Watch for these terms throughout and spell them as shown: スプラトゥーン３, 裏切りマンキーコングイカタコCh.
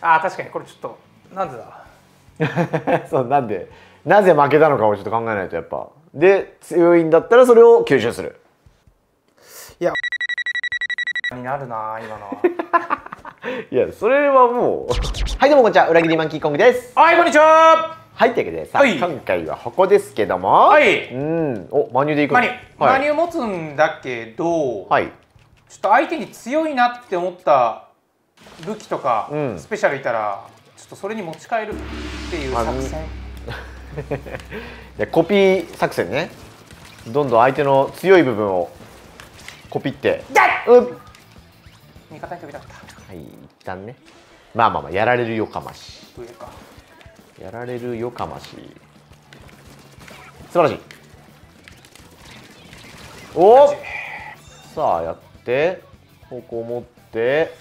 ああ確かにこれちょっとなんでだそうなんでなぜ負けたのかをちょっと考えないとやっぱで強いんだったらそれを吸収するいやになるな今のいやそれはもうはいどうもこんにちは裏切りマンキーコングですはいこんにちははいというわけでさ、はい、今回は箱ですけどもはいうんおマニューでいくのマニュー持つんだけどはいちょっと相手に強いなって思った武器とか、うん、スペシャルいたらちょっとそれに持ち帰るっていう作戦コピー作戦ねどんどん相手の強い部分をコピって味方に飛びたかったはい一旦ねまあまあまあやられるよかましやられるよかまし素晴らしいおっさあやって方向を持って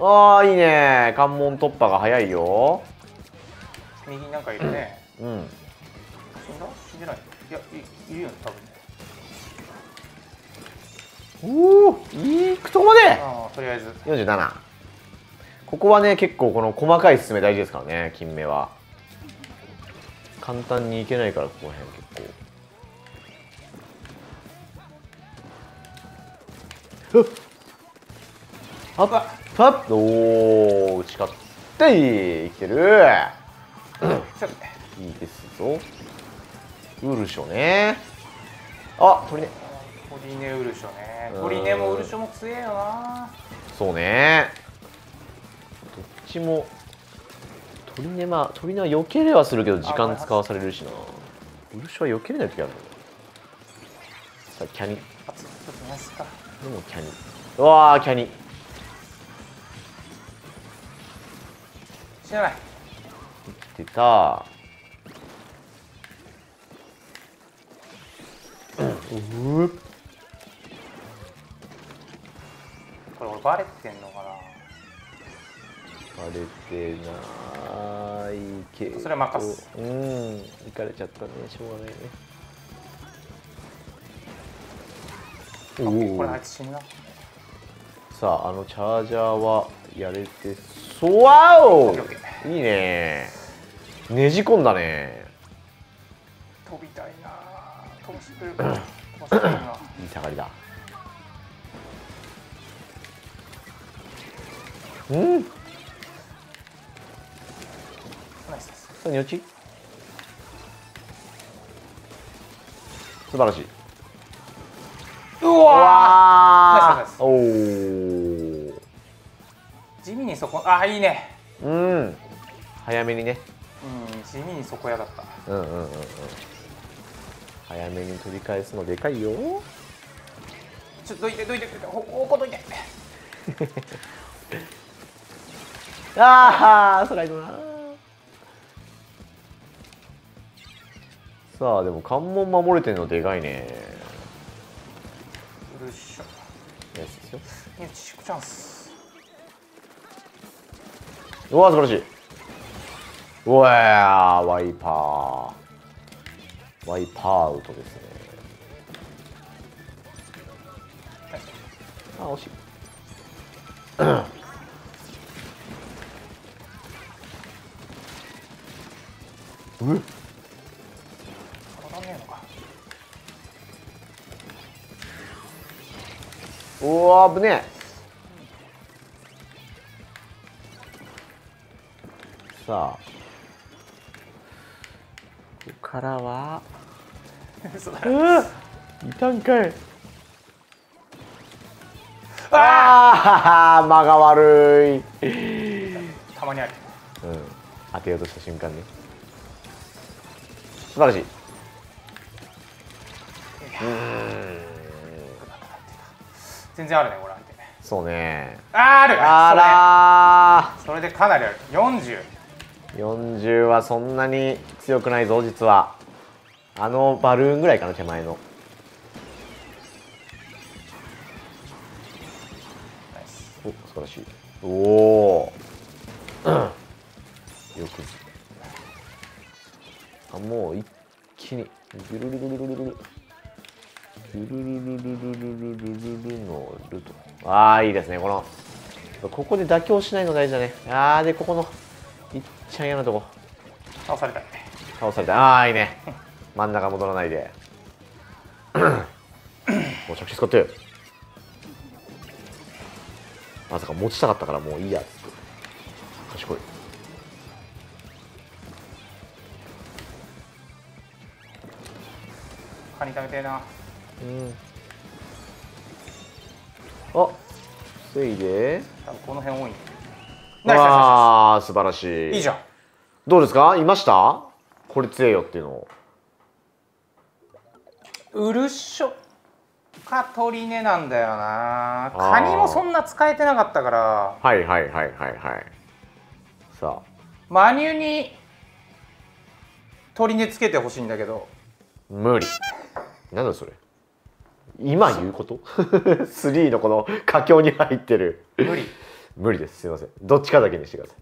ああいいね関門突破が早いよ右になんかいるねうん死んでないいやいるよね多分おおいくとこまでとりあえず47ここはね結構この細かい進め大事ですからね金目は簡単にいけないからここら辺結構パッパッおお打ち勝っていけるいいですぞウルショねあ鳥ねトリネウルショねトリネもウルショも強えよなそうねどっちもトリネまあトリネは避けれはするけど時間使わされるしなウルショは避けれない時あるのさあキャニあちょっとナイスかでもキャニうわーキャニ知らない生きてたうっこれ俺バレてんのかなバレてないけどそれは任すうんいかれちゃったねしょうがないねおおこれあいつ死んださああのチャージャーはやれてそわおいいねねじ込んだね飛びたいな飛ばしてくるいい下がりだうん。さあ、にょち。素晴らしい。うわー。おお。地味にそこ、あ、いいね。うん。早めにね。うん、地味にそこやだった。うんうんうんうん。早めに取り返すのでかいよ。ちょっとどいてどいて、方向どいて。ああスライドなさあでも関門守れてるのでかいねよいしょよいしょチャンスうわ素晴らしいうわワイパーアウトですねあ惜しいうっおお危ねえさあここからはいたんかいああ間が悪いたまにある、うん、当てようとした瞬間ね素晴らしい。全然あるね、これ相手。そうね。ある。あら。それでかなりある。40はそんなに強くないぞ、実は。あのバルーンぐらいかな、手前の。お、素晴らしい。おお。よく。もう一気にルルルルルルルルルルルルルルルルルルのルートああいいですねこのここで妥協しないの大事だね。あー、で、ここの、いっちゃん嫌なとこ。倒されたい。倒されたい。あー、いいね。真ん中戻らないで。もう着地使って。まさか持ちたかったからもういいやつって。賢い。カニ食べてえな。うん。あ、防いで。多分この辺多い。ああ、素晴らしい。いいじゃん。どうですか？いました？これ強いよっていうのを。ウルショかトリネなんだよな。カニもそんな使えてなかったから。はいはいはいはいはい。さあ。マニュにトリネつけてほしいんだけど。無理。なんだそれ。今言うこと3 のこの佳境に入ってる無理無理です、すいません、どっちかだけにしてください。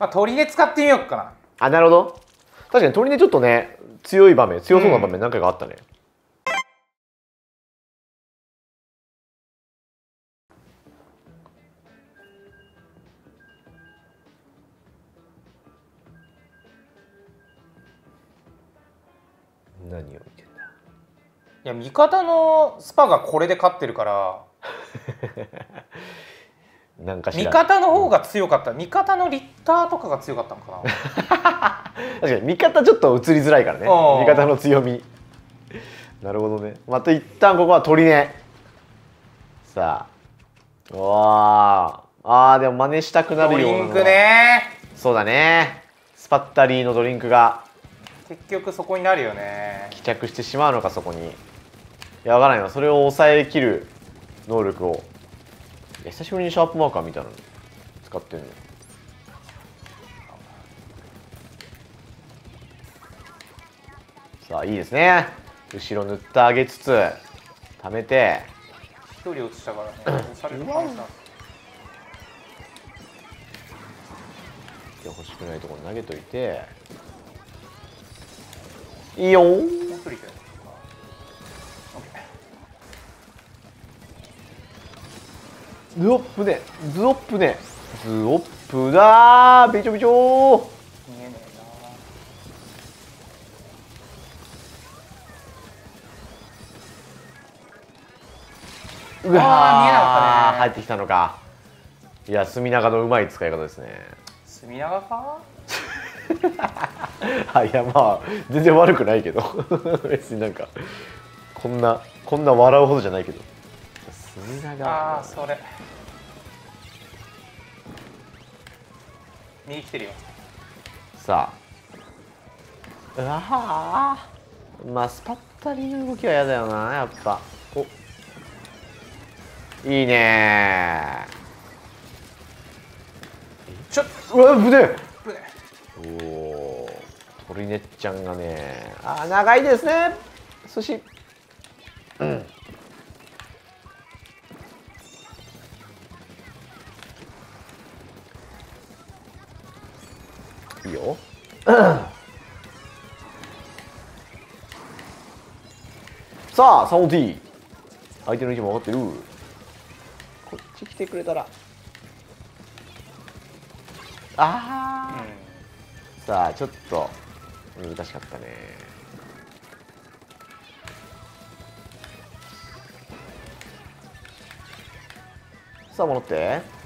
まあ鳥で使ってみようかな。あ、なるほど。確かに鳥でちょっとね、強い場面、強そうな場面何回かあったね、うん、何を見てる。いや、味方のスパがこれで勝ってるからなんかしら味方の方が強かった、うん、味方のリッターとかが強かったのかな確かに味方ちょっと映りづらいからね、味方の強みなるほどね。また一旦ここは取りね。さあ、わあ、でも真似したくなるようなドリンクね。そうだね、スパッタリーのドリンクが結局そこになるよね。帰着してしまうのか、そこに。いや、わからないな。それを抑えきる能力を。久しぶりにシャープマーカーみたいなの使ってんの。さあ、いいですね。後ろ塗ってあげつつ溜めて。1人落ちたからね。欲しくないところに投げといて。いいよー。ズオップね、ズオップね、ズオップだー、びちょびちょー。見えねえなー。うわー、見えなかったね。入ってきたのか。いや、隅長のうまい使い方ですね。隅長かいや、まあ全然悪くないけど別になんかこんな笑うほどじゃないけど。ああ、それ右来てるよ。さあ、うわあ、まあスパッタリの動きは嫌だよな、やっぱ。お、いいねー。ちょっ、うわ、ぶねぶね。おお、トリネッちゃんがね、あ、長いですね、寿司。うん。いいよ。さあ、サモティ。相手の位置も分かってる。こっち来てくれたら。ああ。うん、さあ、ちょっと難しかったね。さあ、戻って。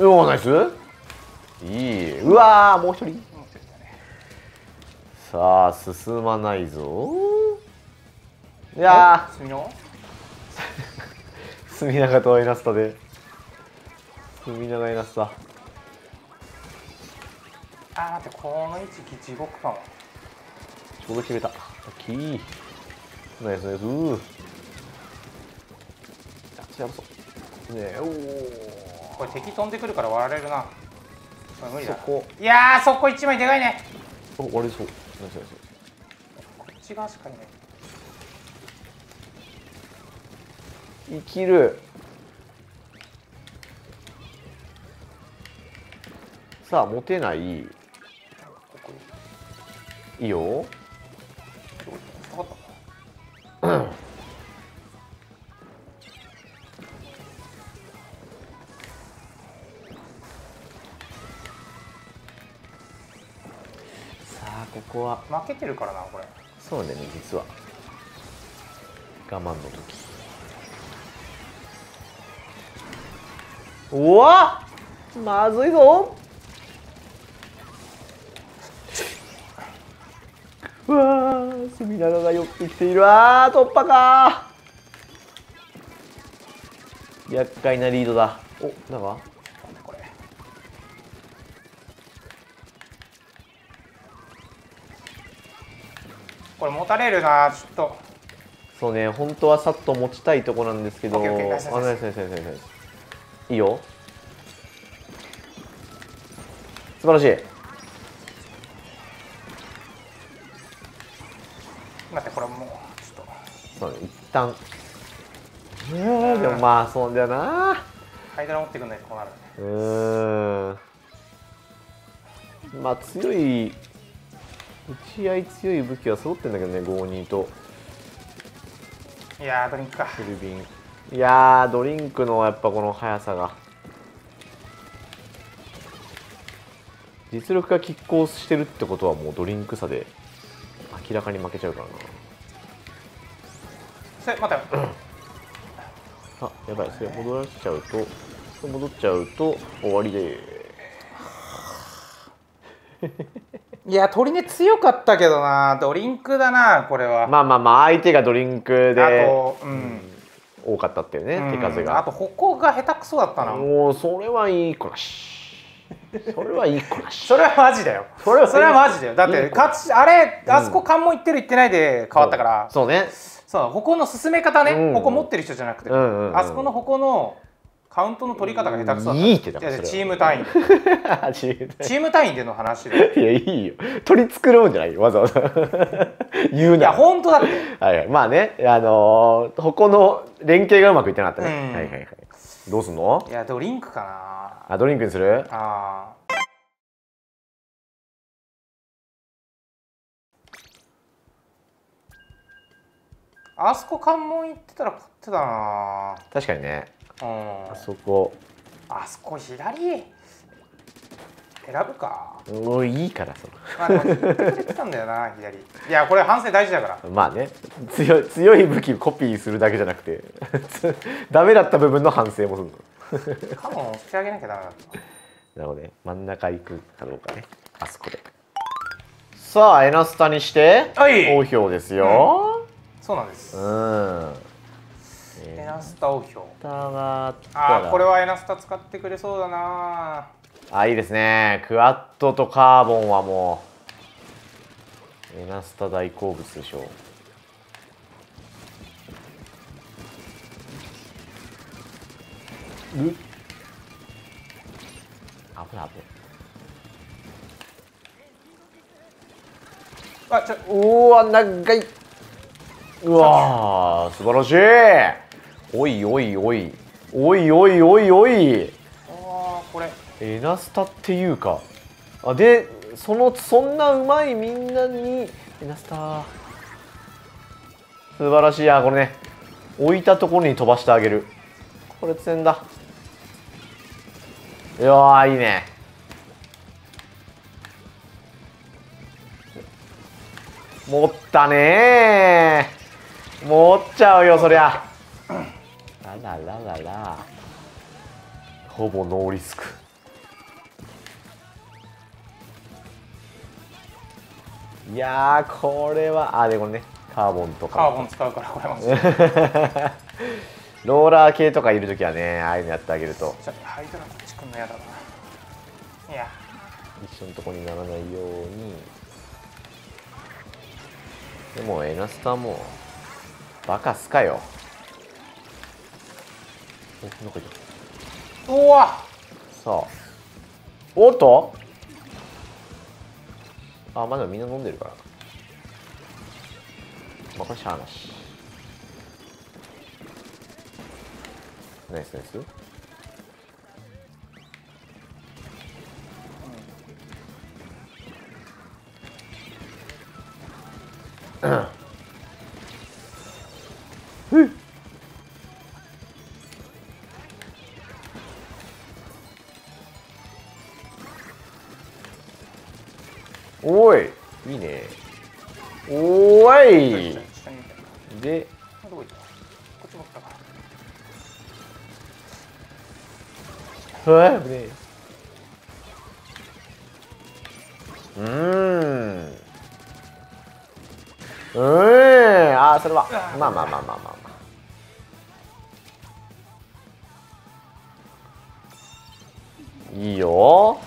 おお、ナイス。いい。うわー、もう一人、ね、さあ、進まないぞ。いやー、隅長とエナスタで、隅長エナスタ。あ、待って、この位置地獄かも。ちょうど決めた。キー、ナイスナイス。あ、ちょっとやばそうね。え、おお、これ敵飛んでくるから割られるな。これ無理だ。いやー、そこ一枚でかいね。あ、割れそう。ナイスナイス。こっち側しかいない。生きる。さあ持てない。いいよ。ここは負けてるからな、これ。そうね、実は我慢の時。うわっ、まずいぞ。うわー、隅田が寄ってきている。あー、突破かー。厄介なリードだ。お、なんかこれ持たれるな、ちょっと。そうね、本当はさっと持ちたいとこなんですけど。いいよ、素晴らしい。待って、これもうちょっとそうね、一旦。でもまあそうだよな、ハイドラ持ってくんないとこうなるね。まあ強い、打ち合い強い武器は揃ってんだけどね、52と。いやー、ドリンクか。フルビン。いやー、ドリンクのやっぱこの速さが。実力が拮抗してるってことはもうドリンク差で明らかに負けちゃうからな。それ、待てよ。あ、やばい、それ戻らせちゃうと、戻っちゃうと終わりでいや、鳥ね強かったけどな、ドリンクだな、これは。まあまあまあ、相手がドリンクであと、多かったっていうね、手数が。あと歩行が下手くそだったな。もうそれはいいこなし。それはいいこなし。それはマジだよ。それはマジだよ。だってあれ、あそこ関門行ってる行ってないで変わったから。そうね、そう、歩行の進め方ね、歩行持ってる人じゃなくて、あそこの歩行のカウントの取り方が下手くそだった。いいってだからチーム単位。チーム単位での話で。いや、いいよ。取り繕うんじゃないよ、わざわざ。言うな。いや、本当だって。はいはい。まあね、ここの連携がうまくいってなかったね。はいはいはい。どうすんの？いや、ドリンクかな。あ、ドリンクにする？ああ。あそこ関門行ってたら勝ってたな。確かにね。あそこ、あそこ左選ぶか。もういいから、その言ってたんだよな、左。いや、これ反省大事だから。まあね、強い武器コピーするだけじゃなくてダメだった部分の反省もするの。カモン押してあげなきゃダメだったなので、ね、真ん中行くかどうかね、あそこで。さあ、エナスタにして王票ですよ、そうなんです。エナスタ王票。ああ、これはエナスタ使ってくれそうだな。あ、いいですね。クワッドとカーボンはもうエナスタ大好物でしょう。あぶあぶ。あ、ちょ、うわ、長い。うわ、素晴らしい。おいおいおいおいおいおいおい。あー、これエナスタっていうか。あで、そんなうまいみんなにエナスタ素晴らしい。や、これね、置いたところに飛ばしてあげる。これつんだ。いやー、いいね。持ったねー。持っちゃうよ、そりゃ。ララララ、ほぼノーリスク。いやー、これはあ、でもね、カーボンとかカーボン使うから、これはローラー系とかいるときはね、ああいうのやってあげると。ちょっとハイドラこっち来んのやだな。いや、一緒のとこにならないように。でもエナスターもバカすかよ。おわ、さあ、おっと、あ、まだみんな飲んでるから、まあ、これしゃあなし。ナイスナイス。うん。おい、いいね。おーい。で、どこ行った？こっち持ったか。はい、危ねえ。あ、それはまあまあまあまあまあ。いいよ。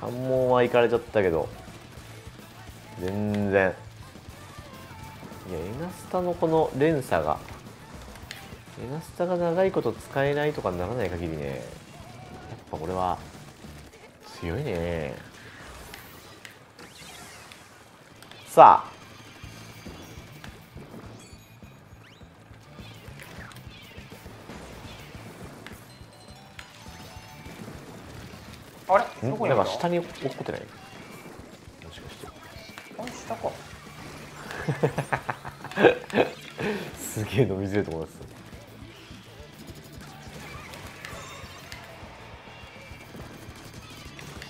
関門は行かれちゃったけど全然。いや、エナスタのこの連鎖が、エナスタが長いこと使えないとかにならない限りね、やっぱこれは強いね。さあ、なんか下に落っこってない？もしかして。あ、下か。すげえ飲みづらいと思います。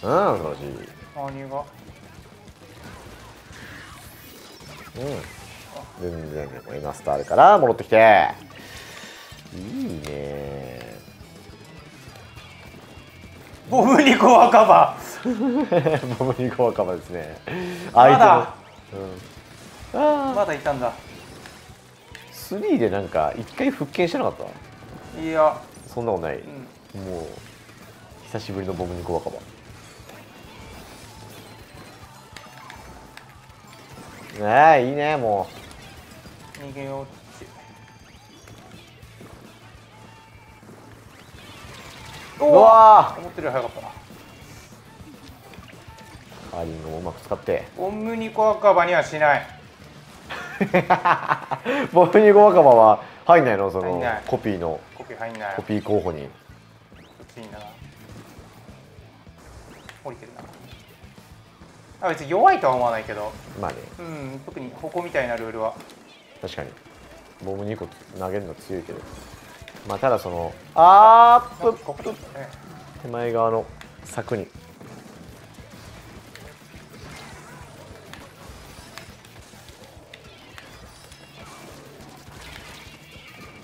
うん、素晴らしい。何が？うん。全然エナスタあるから戻ってきて。いいね。ボムニコ若葉ボムニコ若葉ですね。まだ、まだいたんだ。3でなんか一回復権してなかった？いや、そんなことない、うん、もう久しぶりのボムニコ若葉。ああ、いいね。もう逃げようってうわー、思ってるより早かったな。カーリングをうまく使ってボムニコ若葉にはしない。ボムニコ若葉は入んないの？そのコピーのコピー候補に。別にな、降りてるな。あ、別に弱いとは思わないけど、まあね、うん、特にここみたいなルールは。確かにボムニコ投げるの強いけど、まあただそのあーっと手前側の柵に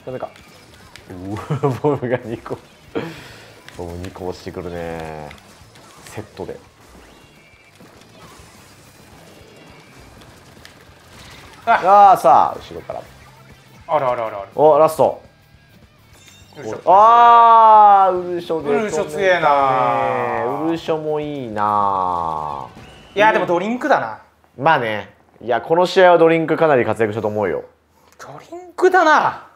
ダメか。うわ、ボムが2個ボム2個落ちてくるね、セットで。ああ、さあ後ろからあるあるあるある。お、ラスト。ああ、ウルショで。ウルショ強えな。ウルショもいいな。いや、でもドリンクだな。まあね。いや、この試合はドリンクかなり活躍したと思うよ。ドリンクだな。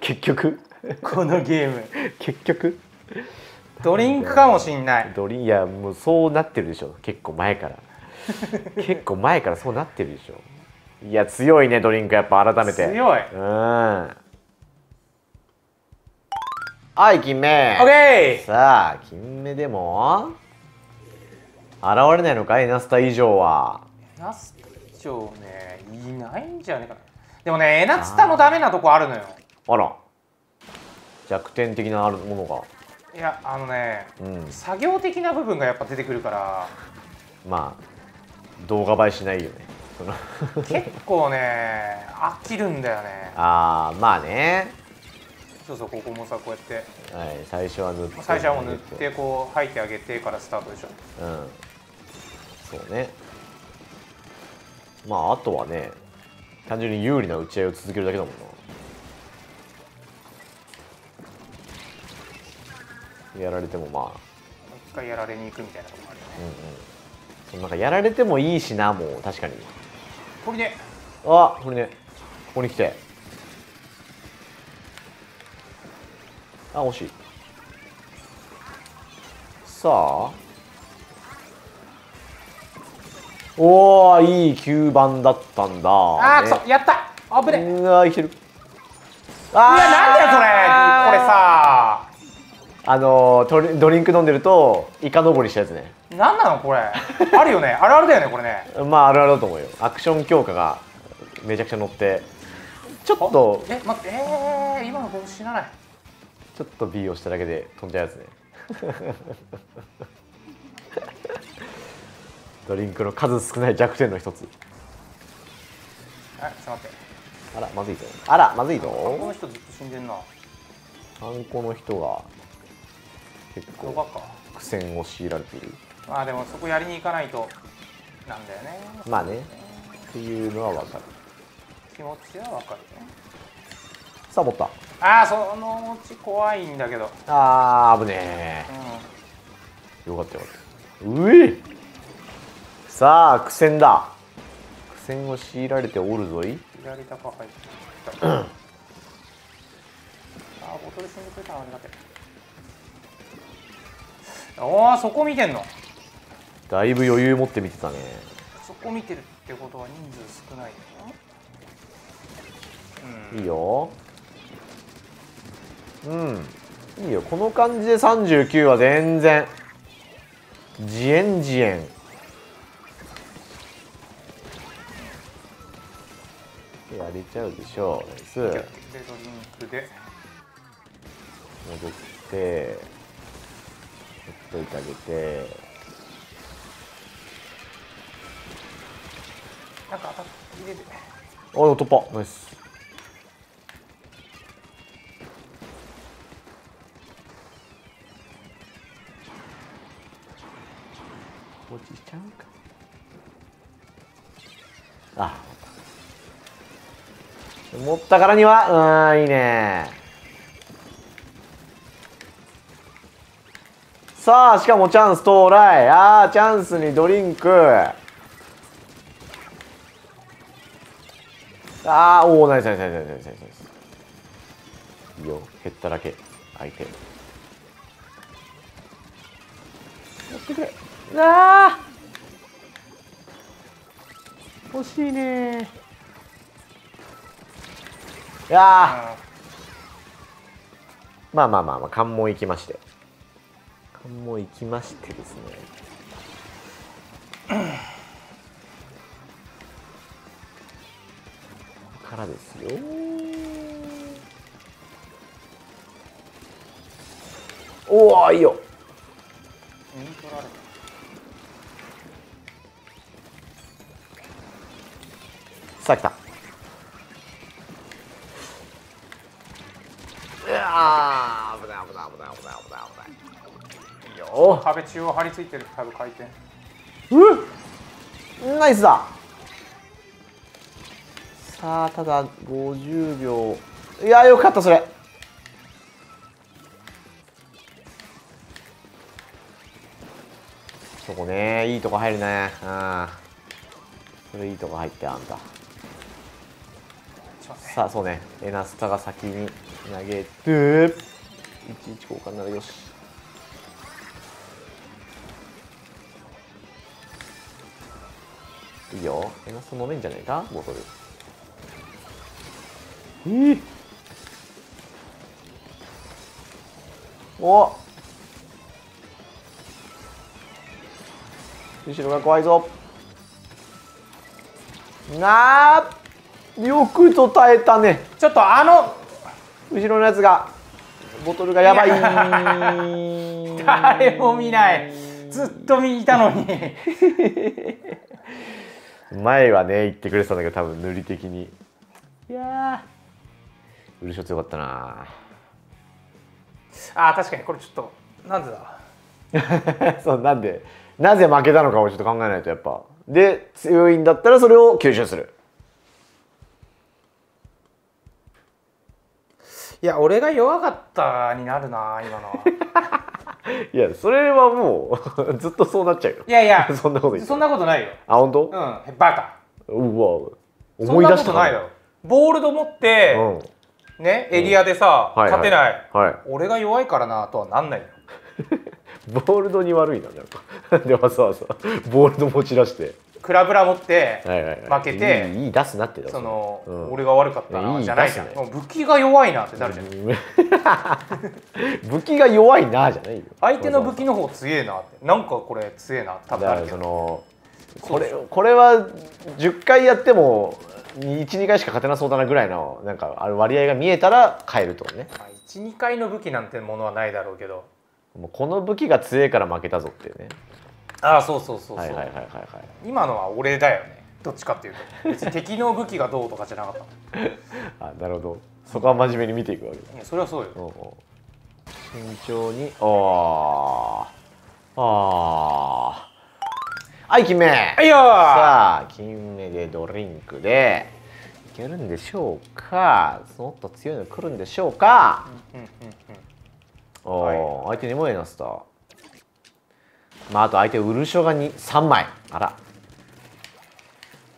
結局このゲーム結局ドリンクかもしんない。いや、もうそうなってるでしょ。結構前から結構前からそうなってるでしょ。いや、強いね、ドリンク。やっぱ改めて強い。うん、はい、金目。オッケー。さあ、金目でも現れないのか、エナスタ以上は。エナスタ以上ね、いないんじゃねえかな。でもね、エナスタもダメなとこあるのよ。あら、弱点的なあるものが。いや、あのね、うん、作業的な部分がやっぱ出てくるから、まあ動画映えしないよね。結構ね、飽きるんだよね。ああ、まあね。そうそう、ここもさ、こうやって、はい、最初は塗って、最初はもう塗ってこう吐いてあげてからスタートでしょ。うん、そうね。まああとはね、単純に有利な打ち合いを続けるだけだもんな。やられてもまあもう一回やられに行くみたいなこともあるよね。うん、うん、なんかやられてもいいしな。もう確かにこれね、あ、これね、ここに来て、あ、惜しい。さあ、おー、いい吸盤だったんだ。あー、くそ、やった、あぶね。うわ、生きてる。あー、いや、なんだよそれ。これさ、ドリンク飲んでるとイカ登りしたやつね。なんなのこれ。あるよね、あるあるだよねこれね。まああるあるだと思うよ。アクション強化がめちゃくちゃ乗って、ちょっとえ待って、今の僕知らない。ちょっと B をしただけで飛んじゃうやつね。ドリンクの数少ない弱点の一つ。あ、ちょっと待って、あらまずいぞ、あらまずいぞ。この人ずっと死んでんな。3個の人が結構苦戦を強いられている。まあでもそこやりに行かないとなんだよね。まあね、っていうのは分かる、気持ちは分かるね。サボった。ああ、そのうち怖いんだけど。ああ危ねえ、うん、よかったよかった。うえ、さあ苦戦だ。苦戦を強いられておるぞい。左高入ってきた。ああボトル死んでくれたのありがたい。ああそこ見てんの。だいぶ余裕持って見てたね。そこ見てるってことは人数少ないよ、うん、いいよ、うん、いいよ。この感じで39は全然ジエンジエン。やれちゃうでしょう。ナイス。でドリンクで戻ってほっといてあげて。なんか当たって入れて。あ、突破、ナイス。放置しちゃうか。あ。持ったからには、うん、いいね。さあしかもチャンス到来。あーチャンスにドリンク。ああおおナイスナイスナイスナイスナイス。いいよ、減っただけ相手やってくれ。あー惜しいねー。あーまあまあまあまあ、関門行きまして、もう行きましてですね。からですよ。おおいいよ。さあ来た。いや危ない危ない危ない危ない危ない危ない。壁中央張り付いてる、多分回転。うっナイスだ。さあただ50秒。いやよかったそれ。そこね、いいとこ入るね。うん、それいいとこ入ってあんた。さあそうね、エナスタが先に投げて11交換ならよし。いいよ、エナス飲めんじゃねえかボトル。お後ろが怖いぞ。なあよくと耐えたね。ちょっとあの後ろのやつがボトルがやばい。誰も見ない、ずっと見たのに。前はね言ってくれてたんだけど、多分塗り的に。いやーウルショ強かったなあ。確かにこれちょっとなんでだ。そう、なんでなぜ負けたのかをちょっと考えないと。やっぱで強いんだったらそれを吸収する。いや俺が弱かったになるな今の。いやそれはもうずっとそうなっちゃうよ。いやいやそんなこと言って、そんなことないよ。あ本当？うんバカ。うわ思い出した。そんなことないよ。ボールド持ってねエリアでさ勝てない、俺が弱いからなとはなんないよ。ボールドに悪いな、なんかでわざわざボールド持ち出して。クラブラ持って負けて「いい出すな」ってその俺が悪かったなじゃないじゃん。武器が弱いなってなるじゃん。武器が弱いなじゃないよ。相手の武器の方強えなって、なんかこれ強えな多分あるけど、これは10回やっても12回しか勝てなそうだなぐらいのなんかある割合が見えたら変えるとね。12回の武器なんてものはないだろうけど、もうこの武器が強えから負けたぞっていうね。ああそうそうそうそう、今のは俺だよね。どっちかっていうと別に敵の武器がどうとかじゃなかった。あ、なるほど、そこは真面目に見ていくわけだ。いやそれはそうよ。慎重に。ああはい、金目。はいよ。さあ金目でドリンクでいけるんでしょうか。もっと強いの来るんでしょうか。おお、相手にもえなスター。まああと相手ウルショが3枚。あら、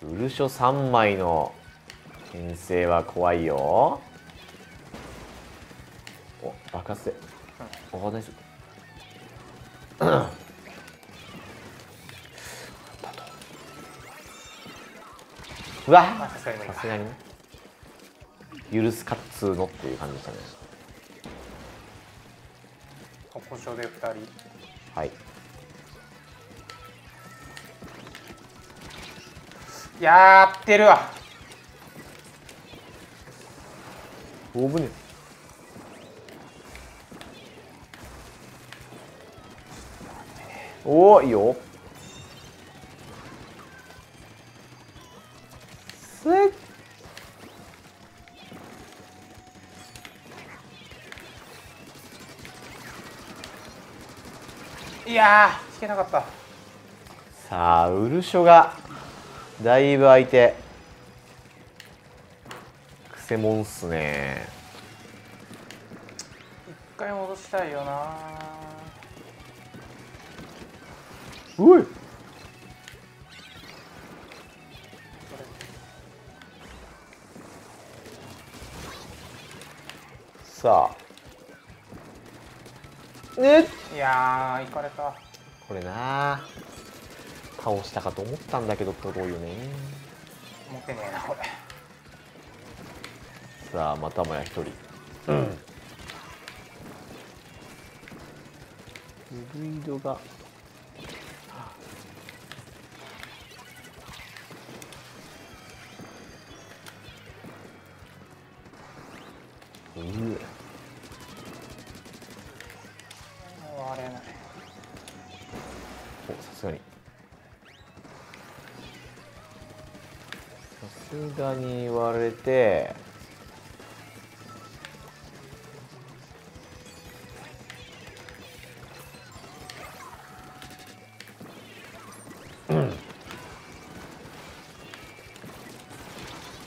ウルショ3枚の牽制は怖いよ。お、爆発で、お、大丈夫。うわ、さすがにね、許すかっつーのっていう感じでしたね。故障で2人。はい、やってるわ。おぶね。おお、いいよ。すっ。いやー、引けなかった。さあ、ウルショが。だいぶ相手くせもんっすね。一回戻したいよな。おい、さあね。いやー、いかれた。これなー、倒したかと思ったんだけどとろいよね。持てねえなこれ。さあまたもや一人。うん。ブルイドが。うん。割れない。お、さすがに。さすがに言われて、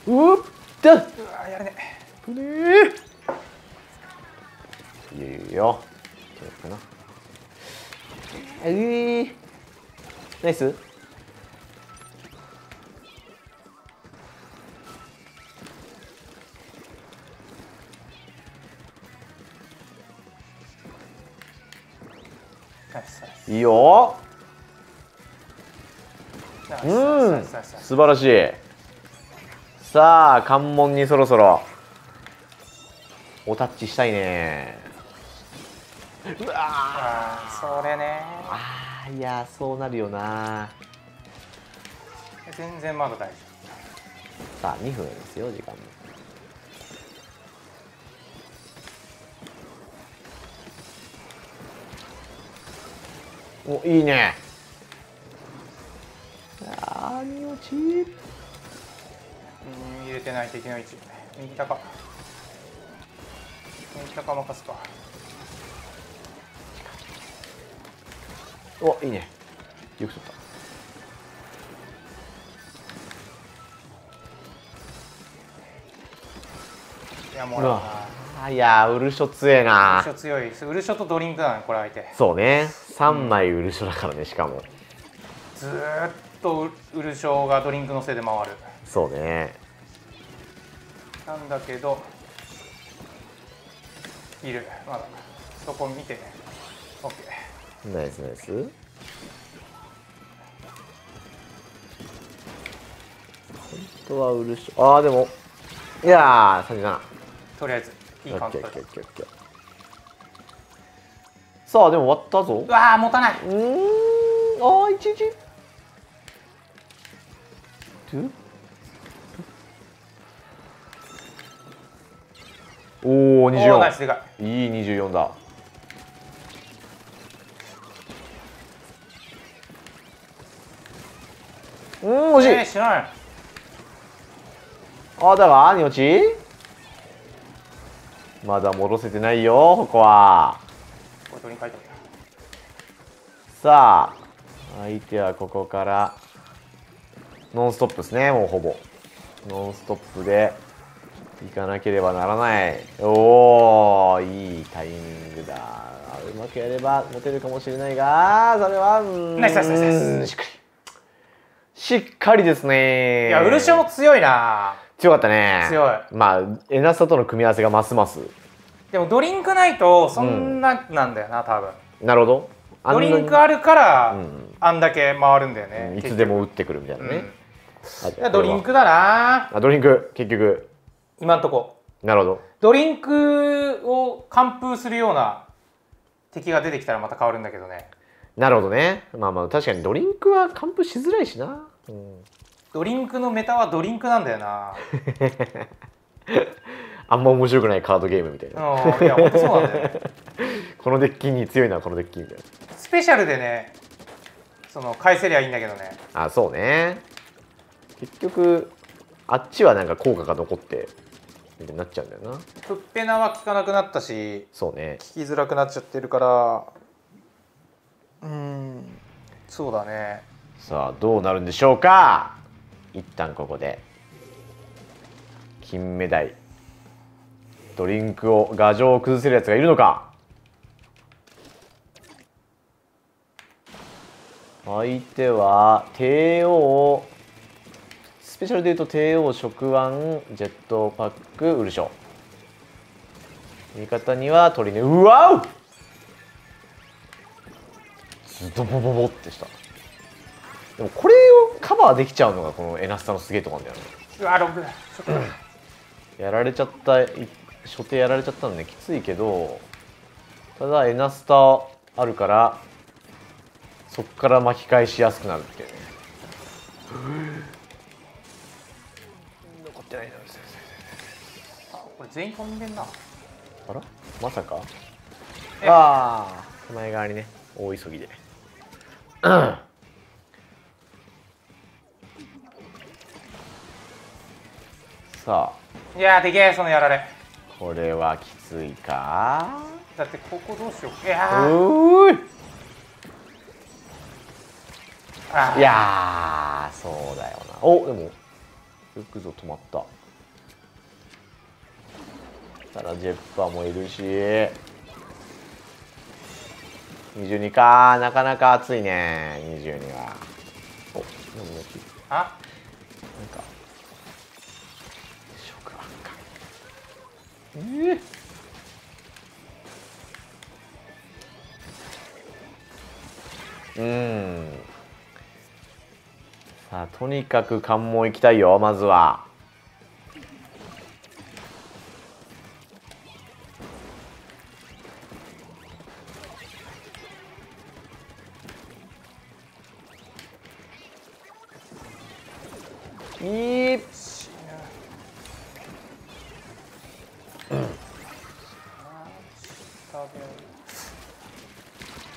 うっだっ、うわ、やれねえ、ねえ、いいよ、どうかな、ナイス。いいよ。うん、素晴らしい。さあ関門にそろそろおタッチしたいね。うわあ、それね。ああ、いやそうなるよな。全然まだ大丈夫。さあ2分ですよ時間も。お、いいね。ああ、に落ち。入れてない敵の位置。右高。右高任すか。お、いいね。よく取った。いや、もうな。いやー、ウルショ強えな。ウルショ強い。ウルショとドリンクだね、これ相手。そうね。3枚ウルショだからね、しかもずーっとウルショがドリンクのせいで回る。そうね。なんだけどいる、まだそこ見てね。 OK、 ナイスナイス。とは漆。ああ、でも。いやー、37。とりあえず、いい感じ。さあ、でも終わったぞ。うわあ、持たない。ああ、一時。おお、24。いい24だ。惜しい。知らない。あ、だが、に落ち。まだ戻せてないよ、ここは。さあ、相手はここから。ノンストップですね、もうほぼ。ノンストップで。行かなければならない。おお、いいタイミングだ。うまくやれば、持てるかもしれないが、それは。ナイスナイスナイスナイス。しっかりですね。いや、漆も強いな。強かったね。強い。まあ、エナサとの組み合わせがますます。でも、ドリンクないと、そんななんだよな、多分。なるほど。ドリンクあるから、あんだけ回るんだよね。いつでも打ってくるみたいなね。ドリンクだな。ドリンク、結局。今んとこ。なるほど。ドリンクを完封するような敵が出てきたらまた変わるんだけどね。なるほどね。まあまあ確かにドリンクは完封しづらいしな。うん、ドリンクのメタはドリンクなんだよな。あんま面白くないカードゲームみたいな。いや本当そうなんだよね。このデッキに強いのはこのデッキみたいな。スペシャルでね、その返せりゃいいんだけどね。あ、そうね。結局あっちはなんか効果が残って。なっちゃうんだよな。プッペナは効かなくなったし、そうね、効きづらくなっちゃってるから、そうだね。さあどうなるんでしょうか。一旦ここで金目鯛、ドリンクを牙城を崩せるやつがいるのか。相手は帝王、スペシャルでいうと帝王、触腕、ジェットパック、ウルショ。味方には鳥ね。うわう、ずっとボボボってした。でもこれをカバーできちゃうのがこのエナスタのすげえとこなんだよね。うわ6、やられちゃった、初手やられちゃったのね、きついけど、ただエナスタあるから、そこから巻き返しやすくなるっていうね。これ全員飛んでんな。あら、まさか。ああ、手前側にね、大急ぎで。さあ。いやー、でけえ、そのやられ。これはきついか。だって、ここどうしよう。いやー。いやー、そうだよな。お、でも。よくぞ止まった。ただジェッパーもいるし、22か、なかなか熱いね。22は。お、でもあ、なんか食感か。さあ、とにかく関門行きたいよ、まずは。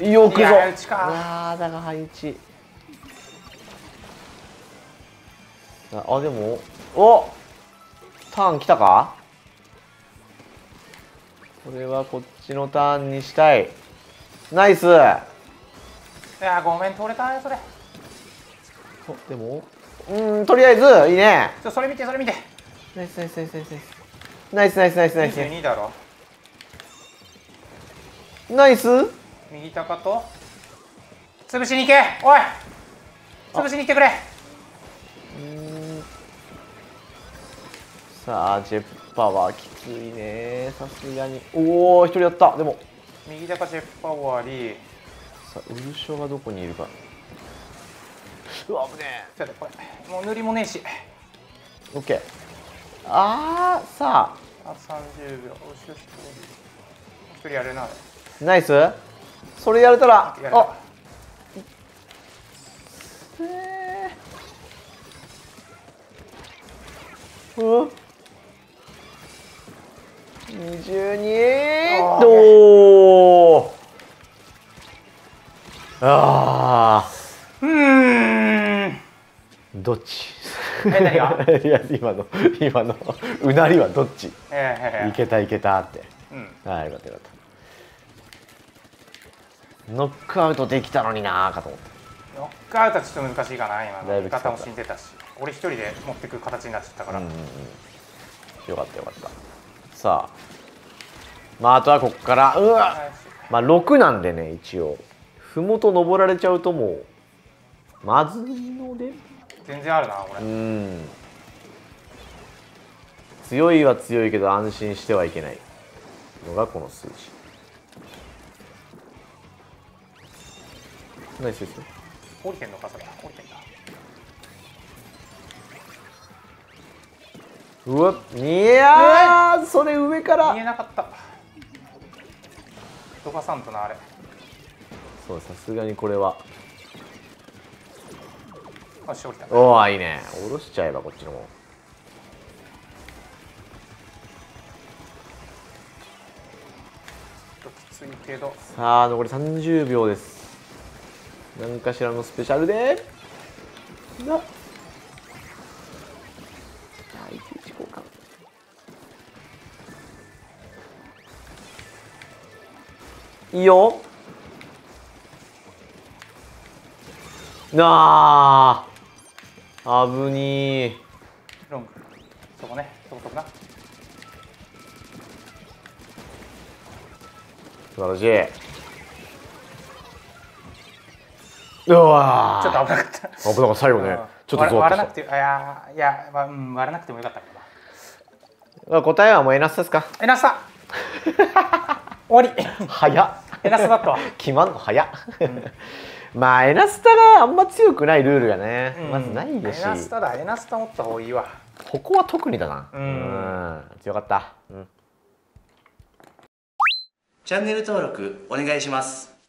よくぞ。ああ、だが配置。あ、でも、お、ターン来たか。これはこっちのターンにしたい。ナイス。いや、ごめん、取れたね、それ。でも、とりあえず、いいね。それ見て、それ見て。ナイス、ナイス、ナイス、ナイス、ナイス、ナイス、ナイス、ナイス。22だろ。ナイス。右高と。潰しに行け、おい。潰しに行ってくれ。さあ、ジェッパーはきついね、さすがに。おお、一人やった。でも右高ジェッパー終わり。さあ、ウルショがどこにいるか。うわ、危ねえ。ちょっとこれもう塗りもねえし。OK。あー、さあ。あ、30秒。おしよし。1人やれない。ナイス。それやれたら、あ。うん。22。おお。ああ。どっち。何が？いや今のうなりはどっち。いけたいけたって。うん。ああよかったよかった。ノックアウトできたのになーかと思って。ノックアウトはちょっと難しいかな、今のやり方も死んでたし、俺一人で持ってく形になっちゃったから、よかったよかった。さあ、まああとはここから、うわ、まあ6なんでね、一応麓登られちゃうともうまずいので、全然あるなこれ。強いは強いけど安心してはいけないのがこの数字。ナイスですね。降りてんのかそれ、降りてんだ。うわっ、いやー、それ上から見えなかった。どかさんとな、あれ。そう、さすがにこれはよし、降りた。おお、いいね。降ろしちゃえばこっちのもちょっときついけど。さあ残り30秒です。何かしらのスペシャルでな。あ、1交換。いいよ。なあ、危ねえ。ロング。そこね、そこ飛ぶな。素晴らしい。うわ、ちょっと危なかった。危なかった、最後ね。ちょっと割らなくて、いやいや、割らなくてもよかったから。答えはもうエナスですか？エナスだ。終わり。早っ。エナスだったわ。決まんの早っ。まあエナスタがあんま強くないルールがね、まずないですし。エナスタだ、エナスタ持った方がいいわ。ここは特にだな。強かった。チャンネル登録お願いします。